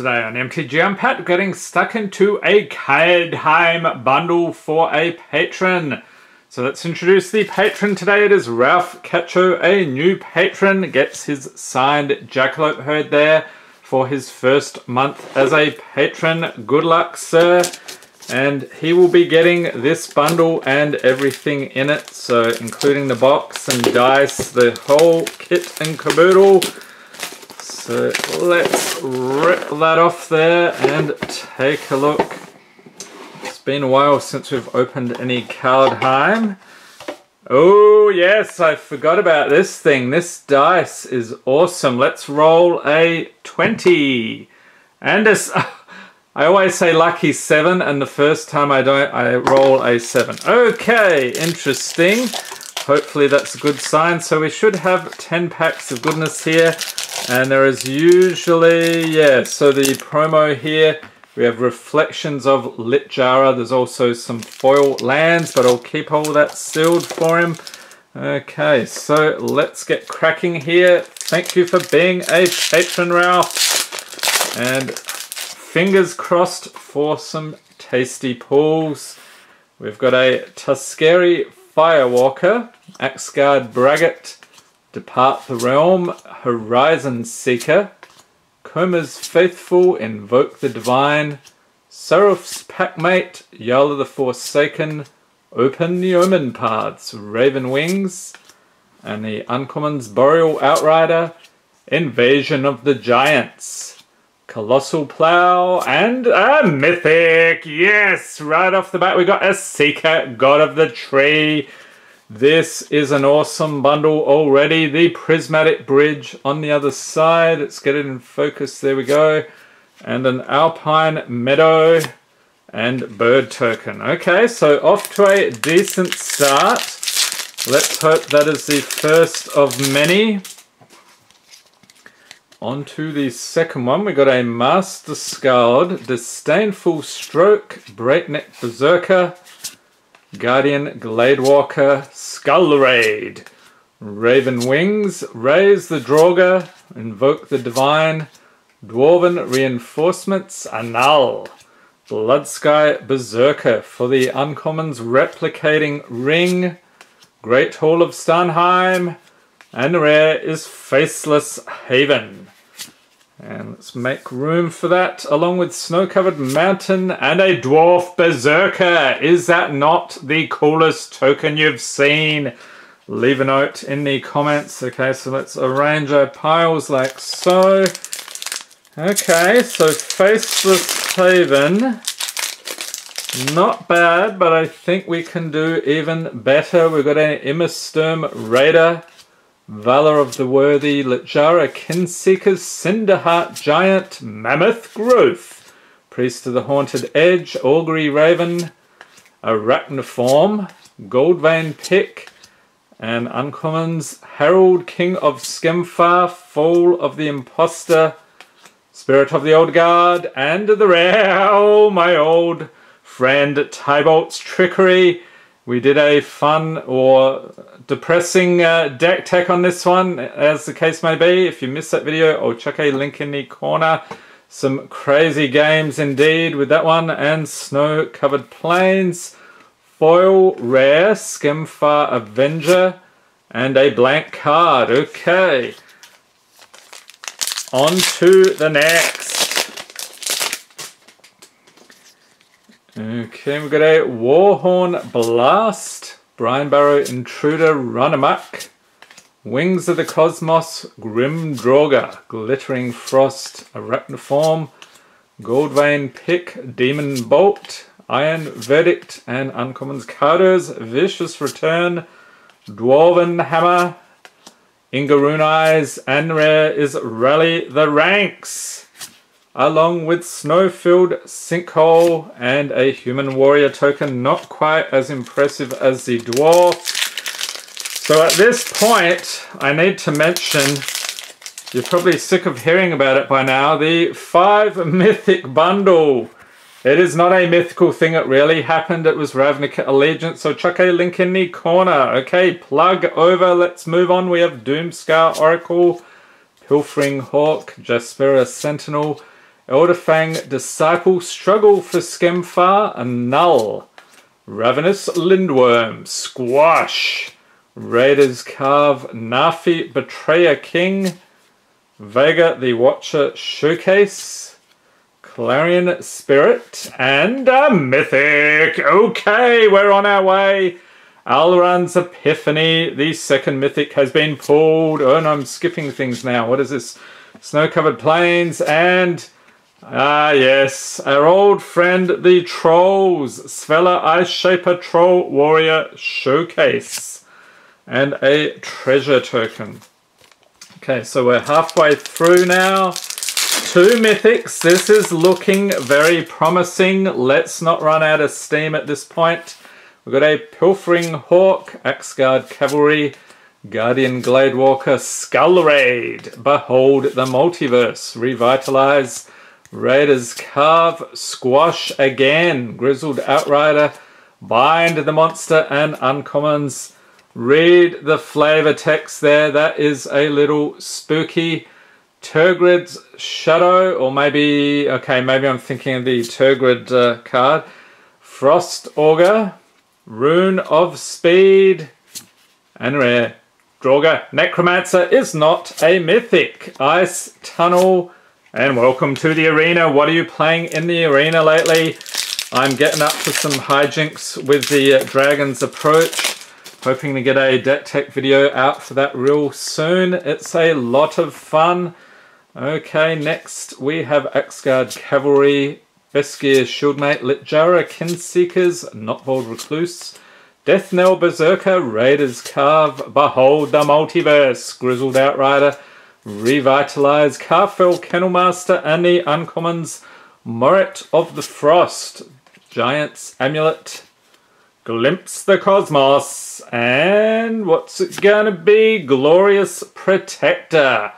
today on MTG. I'm Pat, getting stuck into a Kaldheim bundle for a patron. So let's introduce the patron today. It is Ralph Cacho, a new patron. Gets his signed Jackalope herd there for his first month as a patron. Good luck, sir. And he will be getting this bundle and everything in it. So including the box and dice, the whole kit and caboodle. So let's rip that off there and take a look. It's been a while since we've opened any Kaldheim. Oh yes, I forgot about this thing. This dice is awesome. Let's roll a 20. And I always say lucky 7, and the first time I don't, I roll a 7. Okay, interesting. Hopefully that's a good sign. So we should have 10 packs of goodness here. And there is usually, yeah, so the promo here, we have Reflections of Litjara. There's also some foil lands, but I'll keep all that sealed for him. Okay, so let's get cracking here. Thank you for being a patron, Ralph. And fingers crossed for some tasty pulls. We've got a Tuskeri Firewalker, Axgard Braggart, Depart the Realm, Horizon Seeker, Koma's Faithful, Invoke the Divine, Seraph's Packmate, Yala the Forsaken, Open the Omen Paths, Raven Wings, and the Uncommons Boreal Outrider, Invasion of the Giants, Colossal Plow, and a Mythic! Yes! Right off the bat we got Esika, God of the Tree. This is an awesome bundle already. The Prismatic Bridge on the other side. Let's get it in focus. There we go. And an Alpine Meadow and Bird Token. Okay, so off to a decent start. Let's hope that is the first of many. On to the second one. We got a Master Scald, Disdainful Stroke, Breakneck Berserker, Guardian Gladewalker, Skull Raid, Raven Wings, Raise the Draugr, Invoke the Divine, Dwarven Reinforcements, Annul, Bloodsky Berserker for the Uncommons Replicating Ring, Great Hall of Starnheim, and the rare is Faceless Haven. And let's make room for that, along with Snow-Covered Mountain and a Dwarf Berserker. Is that not the coolest token you've seen? Leave a note in the comments. Okay, so let's arrange our piles like so. Okay, so Faceless Haven. Not bad, but I think we can do even better. We've got an Immersturm Raider, Valor of the Worthy, Littjara Kinseekers, Cinderheart Giant, Mammoth Growth, Priest of the Haunted Edge, Augury Raven, Arachnoform, Goldvein Pick, and Uncommons, Herald King of Skemfar, Fall of the Imposter, Spirit of the Old Guard, and the rare, oh, my old friend Tybalt's Trickery. We did a fun or depressing deck tech on this one, as the case may be. If you missed that video, I'll chuck a link in the corner. Some crazy games indeed with that one. And Snow-Covered Plains, foil rare, Skemfar Avenger, and a blank card. Okay. On to the next. Okay, we've got a Warhorn Blast, Brinebarrow Intruder Run Amok, Wings of the Cosmos, Grim Draugr, Glittering Frost, Arachnoform, Goldvein Pick, Demon Bolt, Iron Verdict, and Uncommons Cardo's Vicious Return, Dwarven Hammer, Ingaroon Eyes, and rare is Rally the Ranks, along with Snowfield Sinkhole and a Human Warrior token. Not quite as impressive as the Dwarf. So at this point, I need to mention, you're probably sick of hearing about it by now, the 5 Mythic Bundle. It is not a mythical thing, it really happened. It was Ravnica Allegiance, so chuck a link in the corner. Okay, plug over, let's move on. We have Doomscar Oracle, Pilfering Hawk, Jaspera Sentinel, Elderfang Disciple, Struggle for Skemfar, a Null. Ravenous Lindworm, Squash. Raiders Carve, Nafi, Betrayer King. Vega the Watcher Showcase. Clarion Spirit. And a Mythic. Okay, we're on our way. Alran's Epiphany. The second Mythic has been pulled. Oh no, I'm skipping things now. What is this? Snow-Covered Plains and... ah yes, our old friend the Trolls. Svela Ice Shaper Troll Warrior Showcase. And a Treasure Token. Okay, so we're halfway through now. Two Mythics. This is looking very promising. Let's not run out of steam at this point. We've got a Pilfering Hawk, Axgard Cavalry, Guardian Gladewalker, Skull Raid, Behold the Multiverse, Revitalize, Raiders Carve, Squash again, Grizzled Outrider, Bind the Monster, and Uncommons. Read the flavor text there, that is a little spooky. Turgid's Shadow, or maybe, okay, maybe I'm thinking of the Turgid card. Frost Augur, Rune of Speed, and rare. Draugr Necromancer is not a Mythic. Ice Tunnel, and welcome to the arena. What are you playing in the arena lately? I'm getting up to some hijinks with the Dragon's Approach. Hoping to get a deck tech video out for that real soon. It's a lot of fun. Okay, next we have Axgard Cavalry, Beskir Shieldmate, Littjara Kinseekers, Notbold Recluse, Death Knell Berserker, Raiders Carve, Behold the Multiverse, Grizzled Outrider, Revitalize, Carfell Kennelmaster, and the uncommons, Moret of the Frost, Giant's Amulet, Glimpse the Cosmos, and what's it gonna be? Glorious Protector.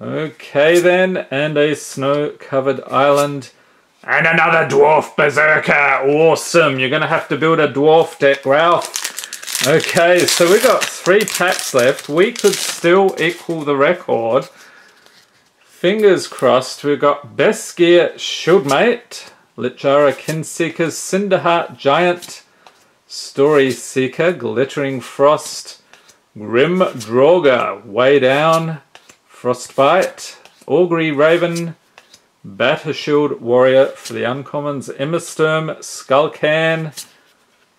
Okay then, and a snow-covered island. And another Dwarf Berserker! Awesome! You're going to have to build a Dwarf deck, Ralph. Okay, so we've got 3 packs left. We could still equal the record. Fingers crossed. We've got Beskir Shieldmate, Littjara Kinseekers, Cinderheart Giant, Story Seeker, Glittering Frost, Grim Draugr, Way Down, Frostbite, Augury Raven, Battleshield Warrior for the uncommons, Immersturm, Skullcan,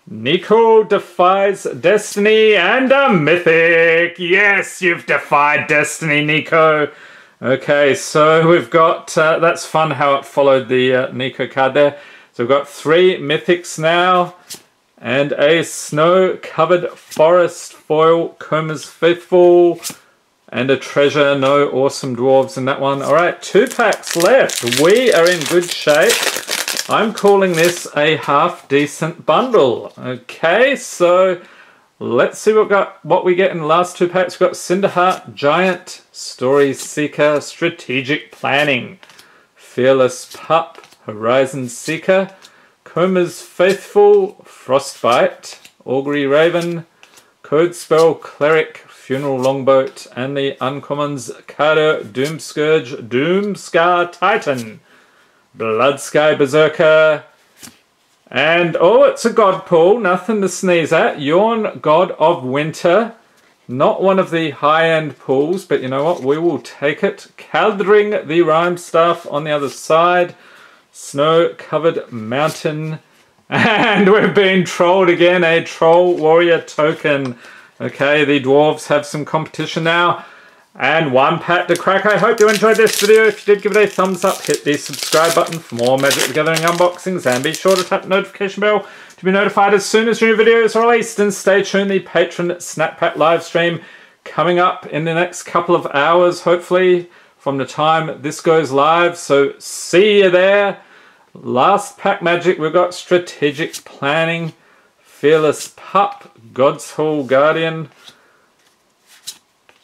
Nico Defies Destiny, and a Mythic! Yes, you've defied Destiny, Nico! Okay, so we've got, that's fun how it followed the Nico card there. So we've got 3 Mythics now, and a Snow-Covered Forest foil, Koma's Faithful, and a treasure, no awesome dwarves in that one. Alright, 2 packs left. We are in good shape. I'm calling this a half-decent bundle. Okay, so let's see what we get in the last 2 packs. We've got Cinderheart Giant, Story Seeker, Strategic Planning, Fearless Pup, Horizon Seeker, Koma's Faithful, Frostbite, Augury Raven, Codespell Cleric, Funeral Longboat, and the uncommons, Carter, Doomscourge, Doomscar Titan, Bloodsky Berserker, and oh, it's a god pool, nothing to sneeze at. Yawn, God of Winter, not one of the high-end pools, but you know what, we will take it. Kaldheim, the Rhyme Staff on the other side, Snow-Covered Mountain, and we've been trolled again, a Troll Warrior Token. Okay, the dwarves have some competition now, and 1 pack to crack. I hope you enjoyed this video. If you did, give it a thumbs up, hit the subscribe button for more Magic the Gathering unboxings, and be sure to tap the notification bell to be notified as soon as new videos are released, and stay tuned, the Patreon Snap Pack live stream coming up in the next couple of hours, hopefully, from the time this goes live, so see you there. Last pack Magic, we've got Strategic Planning, Fearless Pup, God's Hall Guardian,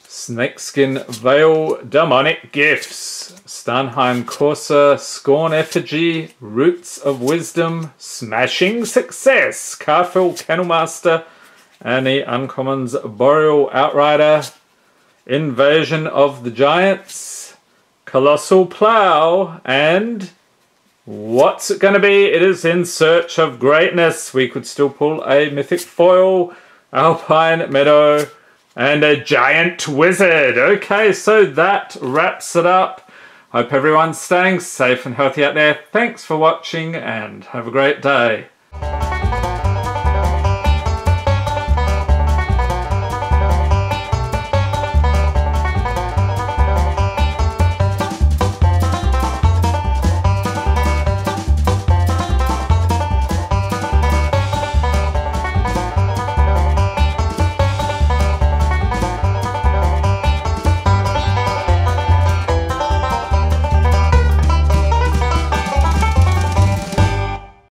Snakeskin Veil, Demonic Gifts, Starnheim Courser, Scorn Effigy, Roots of Wisdom, Smashing Success, Carfell Kennelmaster, and the uncommons, Boreal Outrider, Invasion of the Giants, Colossal Plow, and what's it going to be? It is In Search of Greatness. We could still pull a Mythic Foil, Alpine Meadow, and a Giant Wizard. Okay, so that wraps it up. Hope everyone's staying safe and healthy out there. Thanks for watching and have a great day.